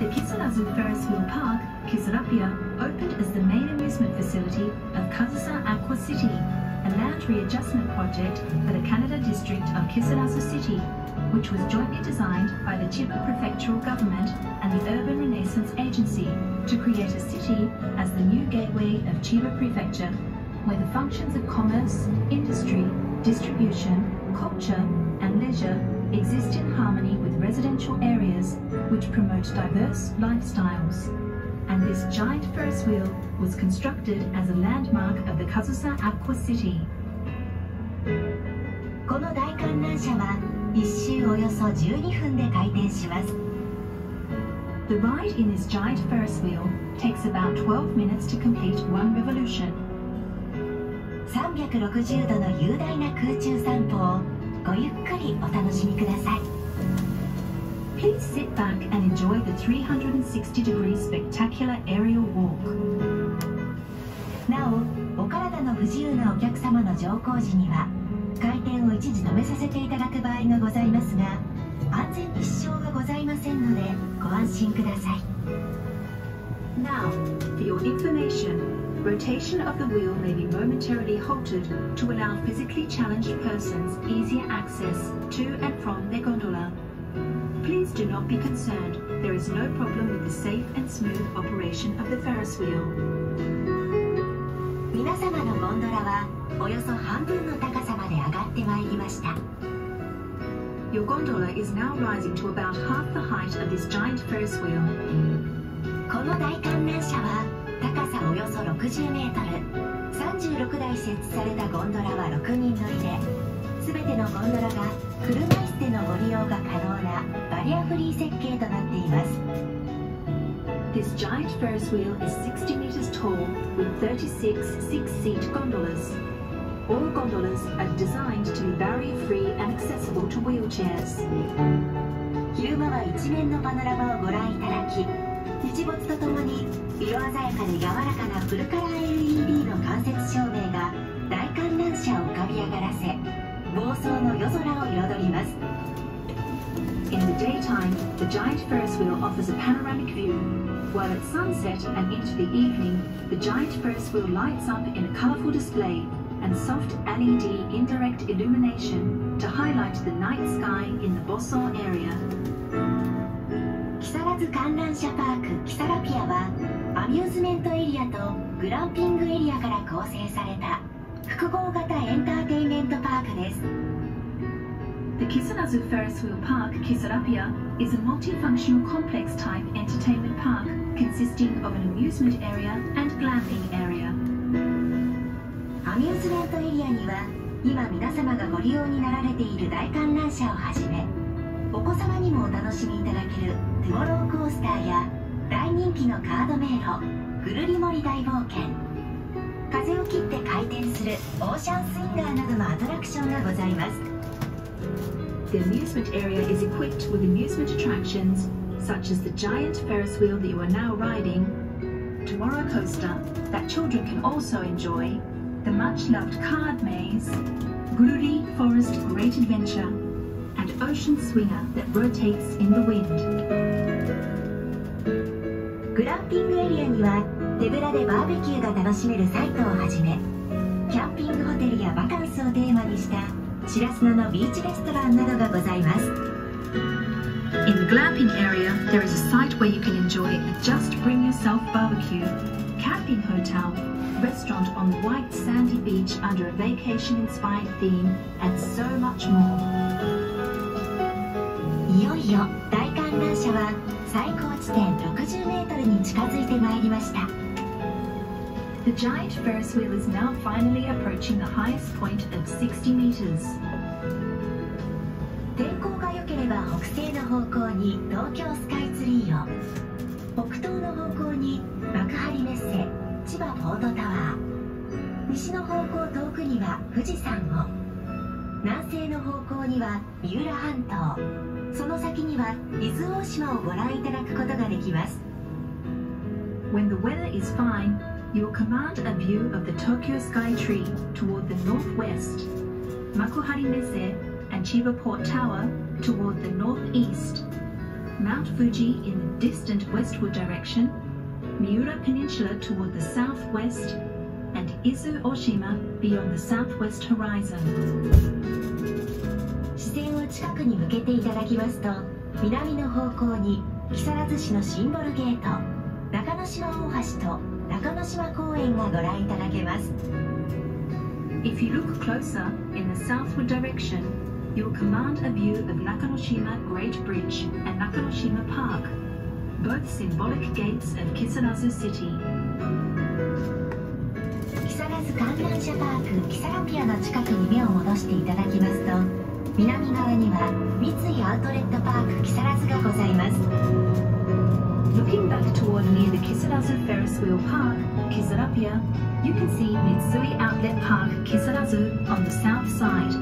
The Kisarazu Ferris Wheel Park, Kisarapia, opened as the main amusement facility of Kisarazu Aqua City, a land readjustment project for the Kaneda District of Kisarazu City, which was jointly designed by the Chiba Prefectural Government and the Urban Renaissance Agency to create a city as the new gateway of Chiba Prefecture, where the functions of commerce, industry, distribution, culture, and leisure exist in harmony with residential areas which promote diverse lifestyles. And this giant Ferris wheel was constructed as a landmark of the Kisarazu Aqua City. この大観覧車は1周およそ12分で回転します。 The ride in this giant Ferris wheel takes about 12 minutes to complete one revolution. 360度の雄大な空中散歩をごゆっくりお楽しみください。 Please sit back and enjoy the 360-degree spectacular aerial walk. なお、お体の不自由なお客様の乗降時には回転を一時止めさせていただく場合がございますが、安全に支障がございませんのでご安心ください。Now, for your information, rotation of the wheel may be momentarily halted to allow physically challenged persons easier access to and from their gondola. Please do not be concerned, there is no problem with the safe and smooth operation of the Ferris wheel. 皆様のゴンドラはおよそ半分の高さまで上がってまいりました。 Your gondola is now rising to about half the height of this giant Ferris wheel. この大観覧車は高さおよそ60メートル、36台設置されたゴンドラは6人乗りで、 全てのゴンドラが車椅子でのご利用が可能なバリアフリー設計となっています。 This giant Ferris wheel is 60 meters tall with 36 six-seat gondolas. All gondolas are designed to be barrier-free and accessible to wheelchairs. 昼間は一面のパノラマをご覧いただき、日没とともに色鮮やかで柔らかなフルカラー LED の間接照明が大観覧車を浮かび上がらせ、 In the daytime, the giant Ferris wheel offers a panoramic view, while at sunset and into the evening, the giant Ferris wheel lights up in a colorful display and soft LED indirect illumination to highlight the night sky in the Boso area. Kisarazu Kanransha Park Kisarapia はアミューズメントエリアとグランピングエリアから構成された。 複合型エンターテインメントパークです。The Kisarazu Ferris Wheel Park Kisarapia is a multi-functional complex type entertainment park consisting of an amusement area and glamping area. アミューズメントエリアには今皆様がご利用になられている大観覧車をはじめ、お子様にもお楽しみいただけるトゥモローコースターや大人気のカード迷路、ぐるりもり大冒険。 風を切って回転するオーシャンスインガーなどのアトラクションがございます。 The amusement area is equipped with amusement attractions such as the giant Ferris wheel that you are now riding, Tomorrow Coaster that children can also enjoy, the much-loved card maze, Gururi Forest Great Adventure, and Ocean Swinger that rotates in the wind. グランピングエリアには 手ぶらでバーベキューが楽しめるサイトをはじめ、キャンピングホテルやバカンスをテーマにした白砂のビーチレストランなどがございます。In the glamping area, there is a site where you can enjoy a just bring yourself barbecue, camping hotel, restaurant on the white sandy beach under a vacation-inspired theme, and so much more. いよいよ大観覧車は最高地点60メートルに近づいてまいりました。 The giant Ferris wheel is now finally approaching the highest point of 60 meters. 天候が良ければ北西の方向に東京スカイツリーを、北東の方向に幕張メッセ、千葉ポートタワー、西の方向遠くには富士山を、南西の方向には三浦半島、その先には伊豆大島をご覧いただくことができます。 When the weather is fine, you will command a view of the Tokyo Skytree toward the northwest, Makuhari Messe and Chiba Port Tower toward the northeast, Mount Fuji in the distant westward direction, Miura Peninsula toward the southwest, and Izu Oshima beyond the southwest horizon. 視線を近くに向けていただきますと、南の方向に木更津市のシンボルゲート、中之島大橋と中之島公園がご覧いただけます。 If you look closer in the southward direction, you'll command a view of Nakanoshima Great Bridge and Nakanoshima Park, both symbolic gates of Kisarazu City. Kisarazu Kandansha Park Kisarapia の近くに目を戻していただきますと、南側には三井アウトレットパーク Kisarazu がございます。 Looking back toward near the Kisarazu Ferris Wheel Park, Kisarapia, you can see Mitsui Outlet Park Kisarazu on the south side.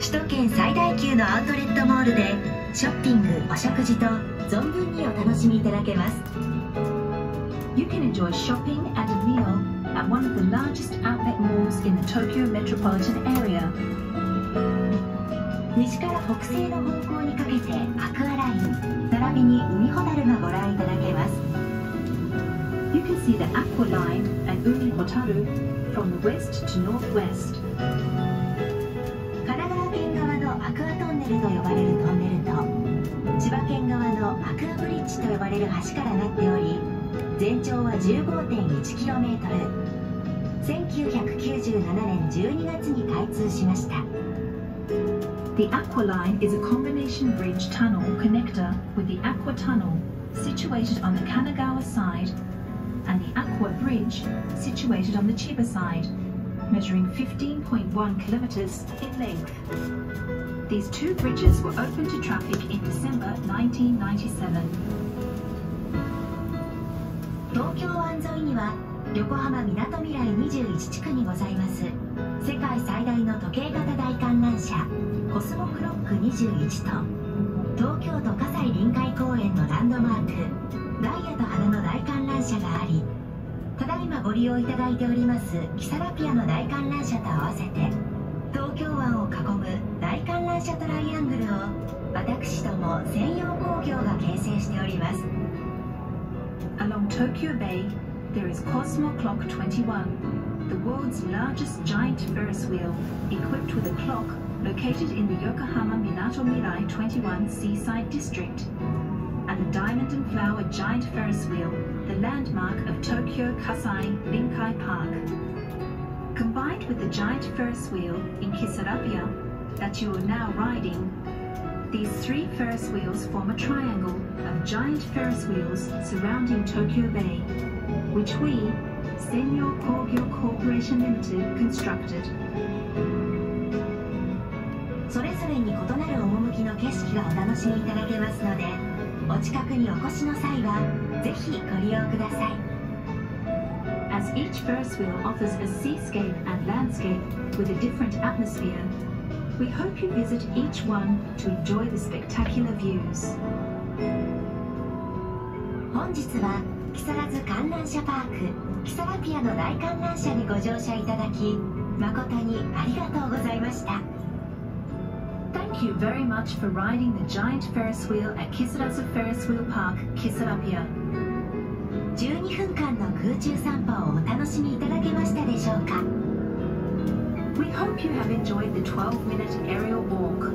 首都圏最大級のアウトレットモールでショッピング、お食事と存分にお楽しみいただけます。You can enjoy shopping and a meal at one of the largest outlet malls in the Tokyo metropolitan area. 西から北西の方向にかけてアクアライン、並びに海ホタルがご覧いただけます。You can see the Aqua Line and Umi Hotaru from the west to northwest. と呼ばれるトンネルと千葉県側のアクアブリッジと呼ばれる橋からなっており、全長は 15.1km。1997年12月に開通しました。 The Aqua Line is a combination bridge tunnel connector with the Aqua Tunnel, situated on the Kanagawa side, and the Aqua Bridge, situated on the Chiba side, measuring 15.1km in length. These two bridges were open to traffic in December 1997. 東京湾沿いには横浜港未来21地区にございます世界最大の時計型大観覧車コスモクロック21と東京都葛西臨海公園のランドマークダイヤと花の大観覧車があり、ただいまご利用いただいておりますキサラピアの大観覧車と合わせて 東京湾を囲む大観覧車トライアングルを私ども専用工業が形成しております。Along Tokyo Bay, there is Cosmo Clock 21, the world's largest giant Ferris wheel equipped with a clock located in the Yokohama Minato Mirai 21 seaside district, and the Diamond and Flower giant Ferris wheel, the landmark of Tokyo Kasai Rinkai Park. Combined with the giant Ferris wheel in Kisarapia that you are now riding, these three Ferris wheels form a triangle of giant Ferris wheels surrounding Tokyo Bay, which we, Senyo Industrial Corporation Limited, constructed. それぞれに異なる趣の景色がお楽しみいただけますので、お近くにお越しの際はぜひご利用ください。 As each Ferris wheel offers a seascape and landscape with a different atmosphere, we hope you visit each one to enjoy the spectacular views. 本日は木更津観覧車パークキサラピアの大観覧車にご乗車いただき誠にありがとうございました。 Thank you very much for riding the giant Ferris wheel at Kisarazu Ferris Wheel Park, Kisarapia. 12分間の空中散歩をお楽しみいただけましたでしょうか。 We hope you have enjoyed the 12-minute aerial walk.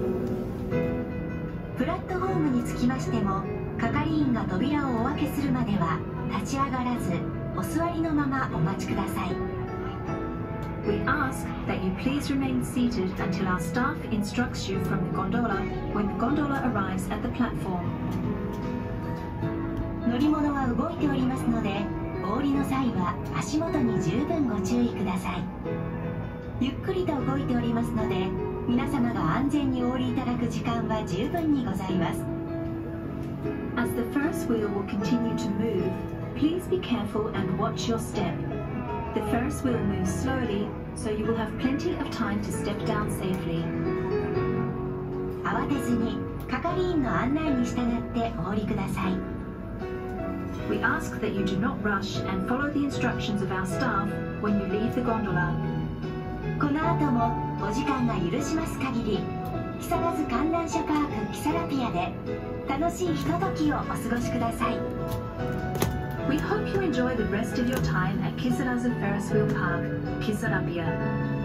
プラットホームにつきましても、係員が扉をお開けするまでは立ち上がらず、お座りのままお待ちください。We ask that you please remain seated until our staff instructs you from the gondola when the gondola arrives at the platform. 乗り物は動いておりますので、お降りの際は足元に十分ご注意ください。ゆっくりと動いておりますので、皆様が安全にお降りいただく時間は十分にございます。As the Ferris wheel will continue to move, please be careful and watch your step. The Ferris wheel moves slowly, so you will have plenty of time to step down safely. 慌てずに係員の案内に従ってお降りください。 We ask that you do not rush and follow the instructions of our staff when you leave the gondola. この後もお時間が許します限り Kisarazu Kandansha Park Kisarapia de tanoshii hitotoki o osugoshi kudasai. We hope you enjoy the rest of your time at Kisarazu Ferris Wheel Park Kisarapia.